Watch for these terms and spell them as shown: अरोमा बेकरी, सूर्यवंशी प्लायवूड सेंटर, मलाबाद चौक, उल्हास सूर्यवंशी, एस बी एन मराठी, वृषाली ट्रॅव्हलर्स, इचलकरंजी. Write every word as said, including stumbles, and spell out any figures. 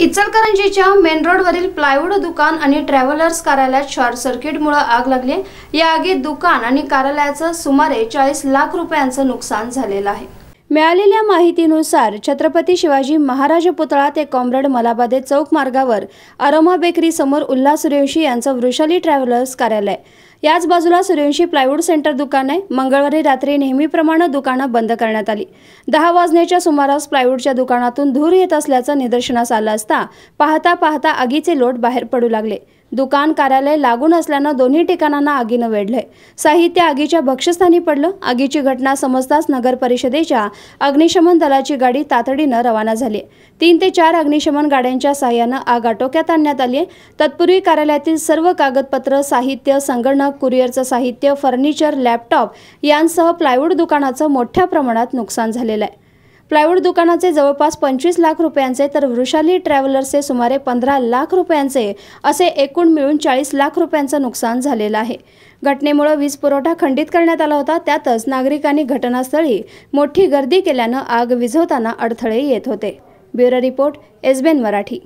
इचलकरंजीच्या main रोडवरील plywood दुकान आणि ट्रॅव्हलर्स कार्यालयात शॉर्ट सर्किटमुळे आग लागली आहे। या आगीत दुकान आणि कार्यालयाचे सुमारे चाळीस लाख रुपयांचे नुकसान झालेले आहे। मिळालेल्या माहितीनुसार छत्रपती शिवाजी महाराज पुतळा ते कॉम्रेड मलाबादे चौक मार्गावर अरोमा बेकरी समोर उल्हास सूर्यवंशी यांचे वृषाली ट्रॅव्हलर्स कार्यालय, याच बाजूला सूर्यवंशी प्लायवूड सेंटर दुकान आहे। मंगळवारी रात्री नेहमीप्रमाणे दुकानं बंद करण्यात आली। दहा वाजण्याच्या सुमारास प्लायवूडच्या दुकानातून धूर येत असल्याचं निदर्शनास आलं असता पाहता पाहता आगीचे लोट बाहेर पडू लागले। दुकान कार्यालय लागून असल्यानं दोन्ही ठिकाणांना आगीने वेढले। साहित्य आगीच्या भक्षस्थानी पडलं। आगीची घटना समजताच नगर परिषदेच्या अग्निशमन दलाची गाडी तातडीनं रवाना झाली। तीन ते चार अग्निशमन गाड्यांच्या साहाय्यानं आग आटोक्यात आणण्यात आली। तत्पूर्वी कार्यालयातील सर्व कागदपत्र, साहित्य, संगणक, कुरिअरचं साहित्य, फर्निचर, लॅपटॉप यांसह प्लायवूड दुकानाचं मोठ्या प्रमाणात नुकसान झालेलं आहे। प्लायवूड दुकानाचे जवळपास पंचवीस लाख रुपयांचे तर वृषाली ट्रॅव्हलर्सचे सुमारे पंधरा लाख रुपयांचे असे एकूण मिळून चाळीस लाख रुपयांचं नुकसान झालेलं आहे। घटनेमुळे वीज पुरवठा खंडित करण्यात आला होता। त्यातच नागरिकांनी घटनास्थळी मोठी गर्दी केल्यानं आग विझवताना अडथळे येत होते। Bureau report, एस बी एन मराठी।